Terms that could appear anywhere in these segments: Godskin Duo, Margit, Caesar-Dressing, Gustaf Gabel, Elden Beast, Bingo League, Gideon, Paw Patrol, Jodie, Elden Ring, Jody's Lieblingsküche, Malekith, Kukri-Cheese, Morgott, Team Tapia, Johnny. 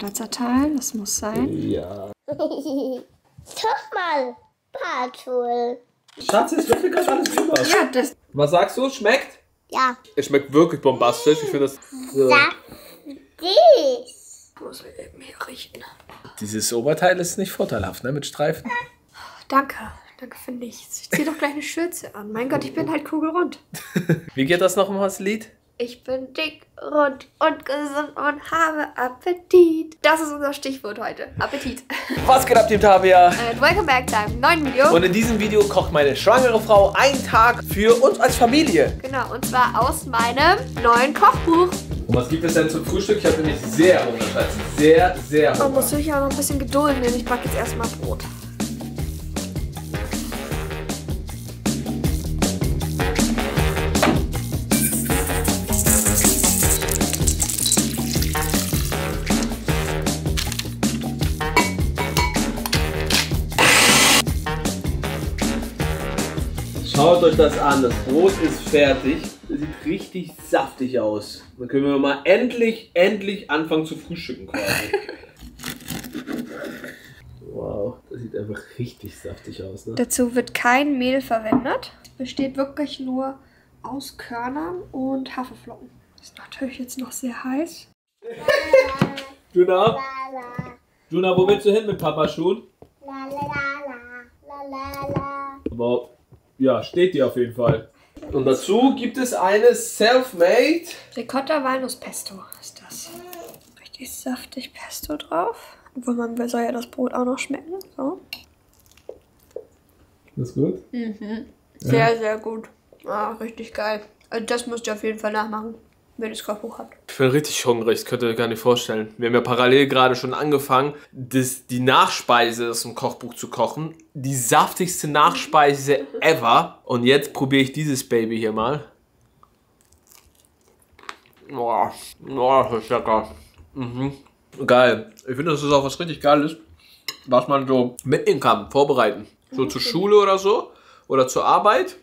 Da zerteilen, das muss sein. Ja. Guck mal, Paw Patrol. Schatz, jetzt wird gerade alles drüber. Ja, das. Was sagst du, schmeckt? Ja. Es schmeckt wirklich bombastisch. Ich finde das. So. Muss ich eben hier richten. Dieses Oberteil ist nicht vorteilhaft, ne? Mit Streifen. Danke. Danke für nichts. Ich zieh doch gleich eine Schürze an. Mein Gott, ich bin halt kugelrund. Wie geht das nochmal, das Lied? Ich bin dick, rund und gesund und habe Appetit. Das ist unser Stichwort heute. Appetit. Was geht ab, Team Tabea? And welcome back zu einem neuen Video. Und in diesem Video kocht meine schwangere Frau einen Tag für uns als Familie. Genau, und zwar aus meinem neuen Kochbuch. Und was gibt es denn zum Frühstück? Ich habe nämlich sehr Hunger, Schatz. Sehr, sehr Hunger. Man muss sich auch noch ein bisschen gedulden, denn ich backe jetzt erstmal Brot. Schaut euch das an, das Brot ist fertig, das sieht richtig saftig aus. Dann können wir mal endlich anfangen zu frühstücken quasi. Wow, das sieht einfach richtig saftig aus, ne? Dazu wird kein Mehl verwendet. Es besteht wirklich nur aus Körnern und Haferflocken. Ist natürlich jetzt noch sehr heiß. Juna? Juna, wo willst du hin mit Papas Schuhen? Aber ja, steht die auf jeden Fall. Und dazu gibt es eine Selfmade Ricotta-Walnuss-Pesto ist das. Richtig saftig Pesto drauf. Obwohl man soll ja das Brot auch noch schmecken. So. Das ist gut? Mhm. Sehr, ja, sehr gut. Ah, richtig geil. Also das müsst ihr auf jeden Fall nachmachen, wenn ihr das Kochbuch habt. Ich bin richtig hungrig, das könnt ihr euch gar nicht vorstellen. Wir haben ja parallel gerade schon angefangen, die Nachspeise aus dem Kochbuch zu kochen. Die saftigste Nachspeise ever. Und jetzt probiere ich dieses Baby hier mal. Boah, das ist lecker. Mhm. Geil. Ich finde, das ist auch was richtig Geiles, was man so mitnehmen kann, vorbereiten. So zur Schule oder so. Oder zur Arbeit.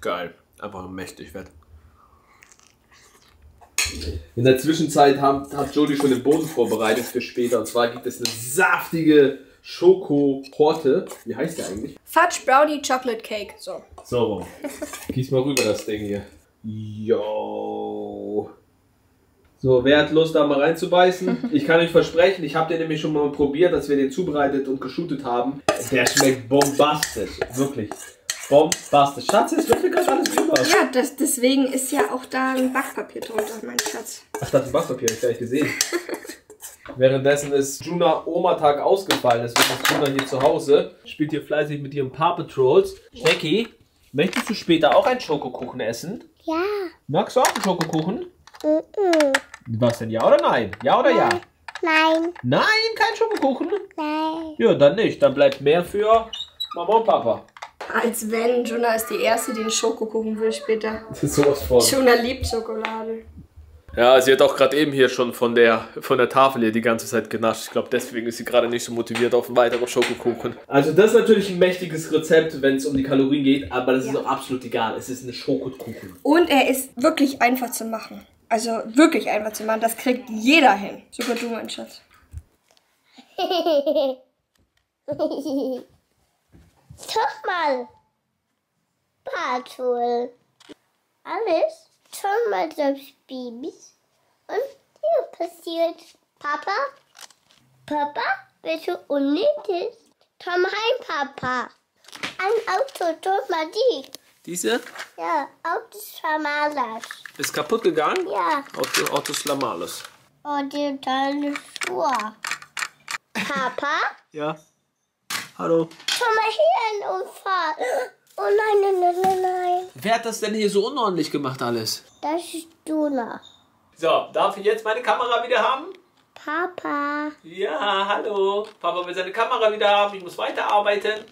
Geil. Einfach mächtig wird. In der Zwischenzeit hat Jody schon den Boden vorbereitet für später. Und zwar gibt es eine saftige Schokotorte. Wie heißt der eigentlich? Fudge Brownie Chocolate Cake. So. So. Gieß mal rüber das Ding hier. Yo. So, wer hat Lust, da mal reinzubeißen? Ich kann euch versprechen, ich habe den nämlich schon mal probiert, als wir den zubereitet und geshootet haben. Der schmeckt bombastisch. Wirklich. Bombastisch. Schatz, jetzt wird mir gerade alles drüber. Ja, deswegen ist ja auch da ein Backpapier drunter, mein Schatz. Ach, da ist ein Backpapier, hab ich gar nicht gesehen. Währenddessen ist Juna Oma-Tag ausgefallen, deswegen ist Juna hier zu Hause. Spielt hier fleißig mit ihren Paw Patrols. Schnecki, möchtest du später auch einen Schokokuchen essen? Ja. Magst du auch einen Schokokuchen? Was denn, ja oder nein? Ja oder ja? Nein. Nein, kein Schokokuchen? Nein. Ja, dann nicht. Dann bleibt mehr für Mama und Papa. Als wenn, Juna ist die Erste, die einen Schokokuchen will später. Das ist sowas von. Juna liebt Schokolade. Ja, sie hat auch gerade eben hier schon von der Tafel hier die ganze Zeit genascht. Ich glaube, deswegen ist sie gerade nicht so motiviert auf einen weiteren Schokokuchen. Also das ist natürlich ein mächtiges Rezept, wenn es um die Kalorien geht, aber das ist auch absolut egal. Es ist ein Schokokuchen. Und er ist wirklich einfach zu machen. Also wirklich einfach zu machen. Das kriegt jeder hin. Sogar du, mein Schatz. Guck mal, Paw Patrol. Alles schon mal das Baby. Und hier passiert. Papa, Papa, bitte unnötig. Komm heim, Papa. Ein Auto tut mal die. Diese? Ja, Autos Schamalas. Ist kaputt gegangen? Ja. Autos Schamalas. Und die deine Schuhe. Papa? Ja. Hallo. Schau mal hier ein Unfall. Oh nein, nein, nein, nein. Wer hat das denn hier so unordentlich gemacht alles? Das ist Juna. So, darf ich jetzt meine Kamera wieder haben? Papa. Ja, hallo. Papa will seine Kamera wieder haben. Ich muss weiterarbeiten.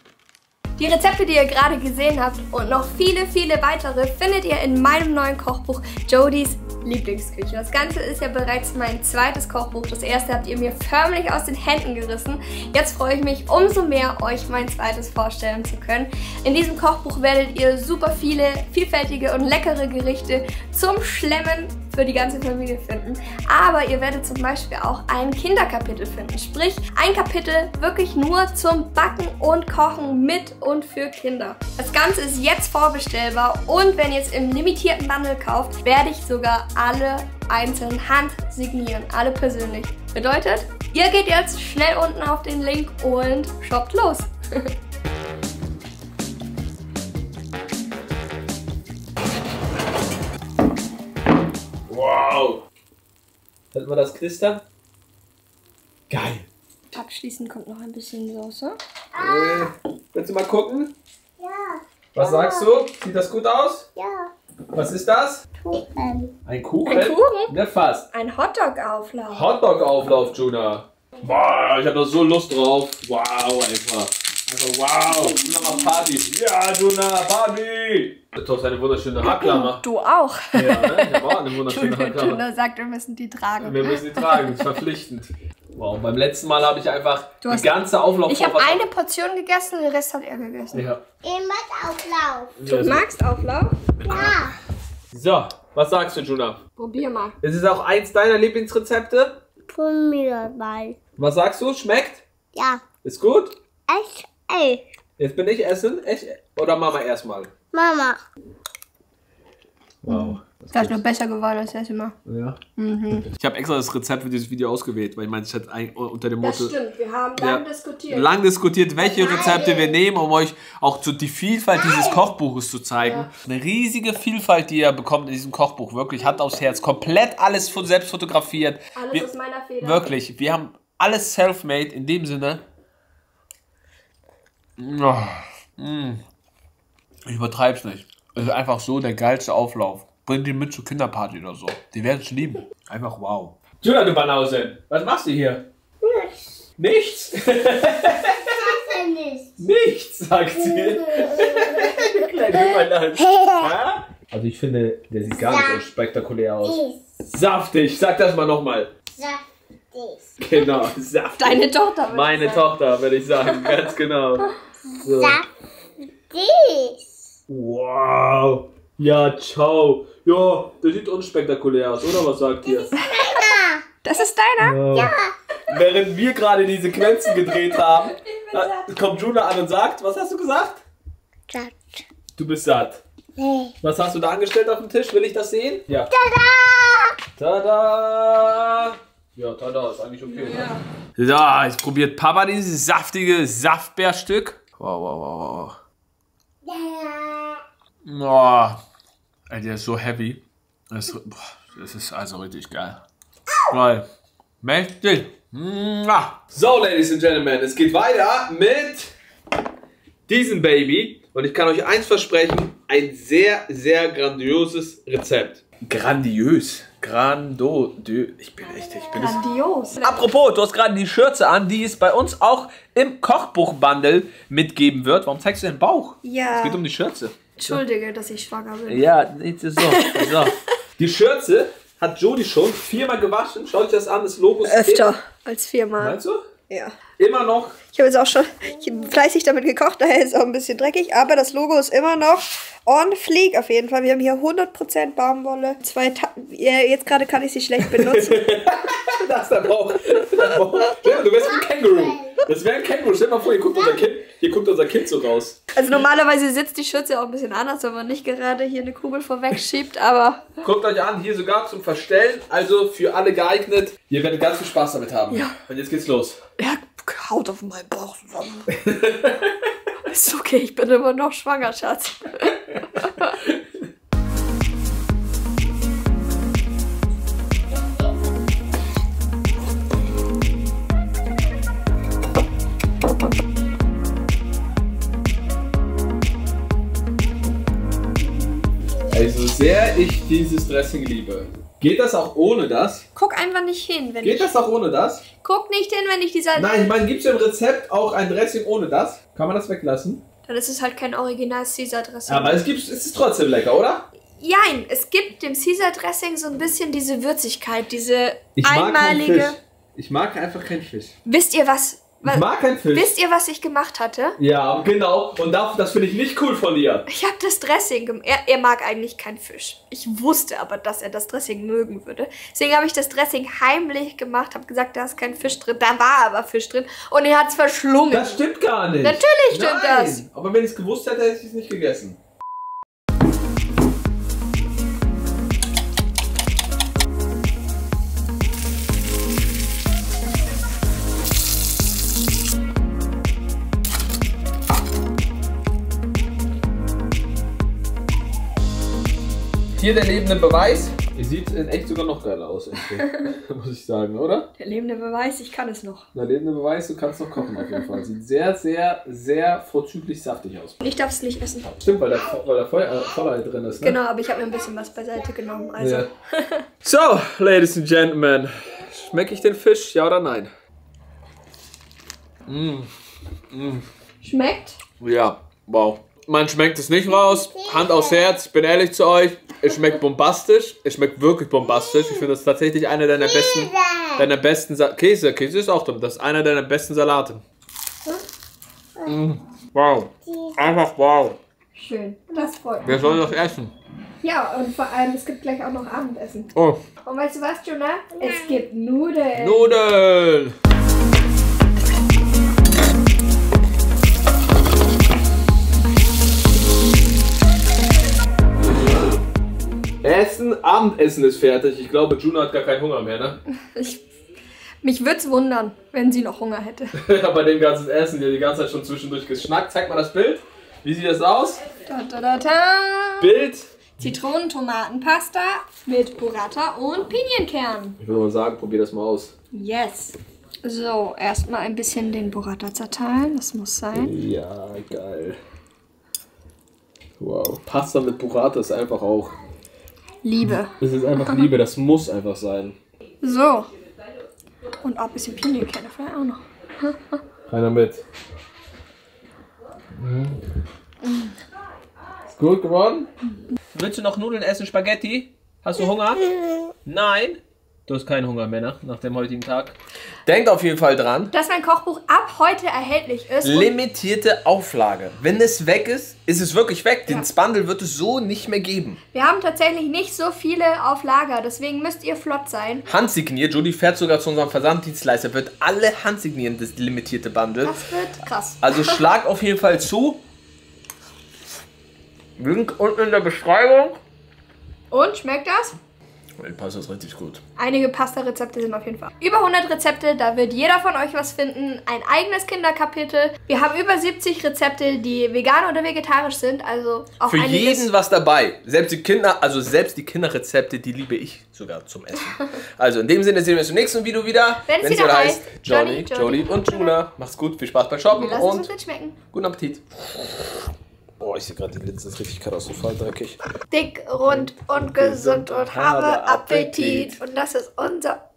Die Rezepte, die ihr gerade gesehen habt und noch viele, viele weitere findet ihr in meinem neuen Kochbuch Jody's Lieblingsküche. Das Ganze ist ja bereits mein zweites Kochbuch. Das erste habt ihr mir förmlich aus den Händen gerissen. Jetzt freue ich mich umso mehr, euch mein zweites vorstellen zu können. In diesem Kochbuch werdet ihr super viele, vielfältige und leckere Gerichte zum Schlemmen für die ganze Familie finden. Aber ihr werdet zum Beispiel auch ein Kinderkapitel finden. Sprich, ein Kapitel wirklich nur zum Backen und Kochen mit und für Kinder. Das Ganze ist jetzt vorbestellbar und wenn ihr es im limitierten Bundle kauft, werde ich sogar alle einzeln handsignieren, alle persönlich. Bedeutet, ihr geht jetzt schnell unten auf den Link und shoppt los. Wow! Hört man das knistern? Geil! Abschließend kommt noch ein bisschen Soße. Willst du mal gucken? Ja. Was sagst du? Sieht das gut aus? Ja. Was ist das? Kuchen. Ein Kuchen? Ein Kuchen? Ne, fast. Ein Hotdog-Auflauf. Hotdog-Auflauf, Juna. Boah, ich hab da so Lust drauf. Wow, einfach. Also wow, nochmal Party. Ja, Juna, Party! Du hast eine wunderschöne Haarklammer. Du auch. Ja, ne? Ich hab auch eine wunderschöne Haarklammer. Juna sagt, wir müssen die tragen. Wir müssen die tragen, das ist verpflichtend. Wow, beim letzten Mal habe ich einfach die ganze Auflauf. Ich habe eine Portion gegessen, den Rest hat er gegessen. Ja. Ich mag Auflauf. Du magst Auflauf? Ja. So, was sagst du, Juna? Probier mal. Ist es auch eins deiner Lieblingsrezepte? Probier mal. Was sagst du? Schmeckt? Ja. Ist gut? Echt? Ey. Jetzt bin ich essen? Echt? Oder Mama erstmal? Mama. Wow. Das ist noch besser geworden als das immer. Ja. Mhm. Ich habe extra das Rezept für dieses Video ausgewählt, weil ich meine, ich hatte unter dem Motto... Das stimmt, wir haben lange diskutiert. Lang diskutiert, welche Rezepte wir nehmen, um euch auch die Vielfalt dieses Kochbuches zu zeigen. Ja. Eine riesige Vielfalt, die ihr bekommt in diesem Kochbuch. Wirklich, Hand aufs Herz. Komplett alles von selbst fotografiert. Alles aus meiner Feder. Wirklich, wir haben alles self-made in dem Sinne. Ich übertreib's nicht. Es ist einfach so der geilste Auflauf. Bring die mit zur Kinderparty oder so. Die werden es lieben. Einfach wow. Juna, du Banause, was machst du hier? Nichts. Nichts? Ich mache nichts. Nichts, sagt sie. Du kleine Banause. Also ich finde, der sieht gar nicht so spektakulär aus. Saftig. Sag das mal nochmal. Saftig. Genau, saftig. Deine Tochter würde ich Meine Tochter, würde ich sagen. Ganz genau. So. Saftig. Wow. Ja, ciao. Ja, der sieht unspektakulär aus, oder? Was sagt ihr? Das ist deiner. Das ist deiner? Ja. Während wir gerade die Sequenzen gedreht haben, kommt Juna an und sagt, was hast du gesagt? Satt. Du bist satt. Nee. Was hast du da angestellt auf dem Tisch? Will ich das sehen? Ja. Tada! Tada! Ja, tada, ist eigentlich okay. Ja, ja, jetzt probiert Papa dieses saftige Saftbeerstück. Wow, wow, wow, wow. Oh, ey, der ist so heavy. Das ist also richtig geil. Geil. Mächtig. So, Ladies and Gentlemen, es geht weiter mit diesem Baby. Und ich kann euch eins versprechen, ein sehr, sehr grandioses Rezept. Grandios. Grandios. Apropos, du hast gerade die Schürze an, die es bei uns auch im Kochbuch-Bundle mitgeben wird. Warum zeigst du den Bauch? Ja. Es geht um die Schürze. Entschuldige, dass ich schwanger bin. Ja, so. Die Schürze hat Jody schon viermal gewaschen. Schaut euch das an, das Logo ist öfter als viermal. Meinst du? Ja. Immer noch. Ich habe jetzt auch schon fleißig damit gekocht, daher ist es auch ein bisschen dreckig, aber das Logo ist immer noch on fleek auf jeden Fall. Wir haben hier 100% Baumwolle. Jetzt gerade kann ich sie schlecht benutzen. Das ist der Bauch. Du wärst ein Känguru. Das wäre ein Känguru. Stell dir mal vor, hier guckt unser Kind so raus. Also normalerweise sitzt die Schürze auch ein bisschen anders, wenn man nicht gerade hier eine Kugel vorweg schiebt, aber... Guckt euch an, hier sogar zum Verstellen, also für alle geeignet. Ihr werdet ganz viel Spaß damit haben. Ja. Und jetzt geht's los. Ja, haut auf meinen Bauch zusammen. Ist okay, ich bin immer noch schwanger, Schatz. Also, sehr ich dieses Dressing liebe. Geht das auch ohne das? Guck einfach nicht hin, wenn Geht das auch ohne das? Guck nicht hin, wenn ich die Salz... Nein, ich meine, gibt es im Rezept auch ein Dressing ohne das? Kann man das weglassen? Dann ist es halt kein original Caesar-Dressing. Aber es ist trotzdem lecker, oder? Nein, es gibt dem Caesar-Dressing so ein bisschen diese Würzigkeit, diese einmalige... Ich mag einfach keinen Fisch. Wisst ihr was? Ich mag keinen Fisch. Wisst ihr, was ich gemacht hatte? Ja, genau. Und das finde ich nicht cool von dir. Ich habe das Dressing gemacht. Er mag eigentlich keinen Fisch. Ich wusste aber, dass er das Dressing mögen würde. Deswegen habe ich das Dressing heimlich gemacht, habe gesagt, da ist kein Fisch drin. Da war aber Fisch drin und er hat es verschlungen. Das stimmt gar nicht. Natürlich stimmt das. Aber wenn ich es gewusst hätte, hätte ich es nicht gegessen. Hier der lebende Beweis. Ihr sieht in echt sogar noch geiler aus, muss ich sagen, oder? Der lebende Beweis, ich kann es noch. Der lebende Beweis, du kannst noch kochen auf jeden Fall. Sieht sehr, sehr, sehr vorzüglich saftig aus. Ich darf es nicht essen. Stimmt, weil da Feuer drin ist, ne? Genau, aber ich habe mir ein bisschen was beiseite genommen, also. Ja. So, Ladies and Gentlemen, schmecke ich den Fisch, ja oder nein? Schmeckt? Ja, wow. Man schmeckt es nicht raus. Hand aufs Herz, ich bin ehrlich zu euch. Es schmeckt bombastisch. Es schmeckt wirklich bombastisch. Ich finde das tatsächlich einer deiner besten Käse. Käse ist auch drin. Das ist einer deiner besten Salate. Wow. Einfach wow. Schön. Das freut mich. Wir sollen das essen. Ja, und vor allem, es gibt gleich auch noch Abendessen. Oh. Und weißt du was, Jonah? Es gibt Nudeln. Nudeln. Essen, Abendessen ist fertig. Ich glaube, Juno hat gar keinen Hunger mehr, ne? Mich würde es wundern, wenn sie noch Hunger hätte. Bei dem ganzen Essen, die ganze Zeit schon zwischendurch geschnackt. Zeig mal das Bild. Wie sieht das aus? Da, da, da, da. Bild. Zitronen, Tomatenpasta mit Burrata und Pinienkern. Ich würde mal sagen, probier das mal aus. Yes. So, erstmal ein bisschen den Burrata zerteilen. Das muss sein. Ja, geil. Wow. Pasta mit Burrata ist einfach auch... Liebe. Das ist einfach Liebe, das muss einfach sein. So. Und auch ein bisschen Pinienkerne vielleicht auch noch. Einer mit. Ist gut geworden? Willst du noch Nudeln essen, Spaghetti? Hast du Hunger? Nein? Du hast keinen Hunger mehr nach dem heutigen Tag. Denkt auf jeden Fall dran, dass mein Kochbuch ab heute erhältlich ist. Limitierte Auflage. Wenn es weg ist, ist es wirklich weg. Ja. Den Spandel wird es so nicht mehr geben. Wir haben tatsächlich nicht so viele auf Lager, deswegen müsst ihr flott sein. Handsigniert. Judy fährt sogar zu unserem Versanddienstleister, wird alle handsignieren, das limitierte Bundle. Das wird krass. Also schlag auf jeden Fall zu. Link unten in der Beschreibung. Und schmeckt das? Die Pasta ist richtig gut. Einige Pasta-Rezepte sind auf jeden Fall. Über 100 Rezepte, da wird jeder von euch was finden. Ein eigenes Kinderkapitel. Wir haben über 70 Rezepte, die vegan oder vegetarisch sind. Also auch für jeden was dabei. Selbst die Kinderrezepte, die liebe ich sogar zum Essen. Also in dem Sinne sehen wir uns im nächsten Video wieder. Wenn es wieder heißt, Johnny, Jody und Juna. Macht's gut, viel Spaß beim Shoppen. Lass es uns jetzt schmecken. Guten Appetit. Boah, ich sehe gerade, die Linsen ist richtig katastrophal dreckig. Dick, rund und gesund und habe Appetit. Und das ist unser...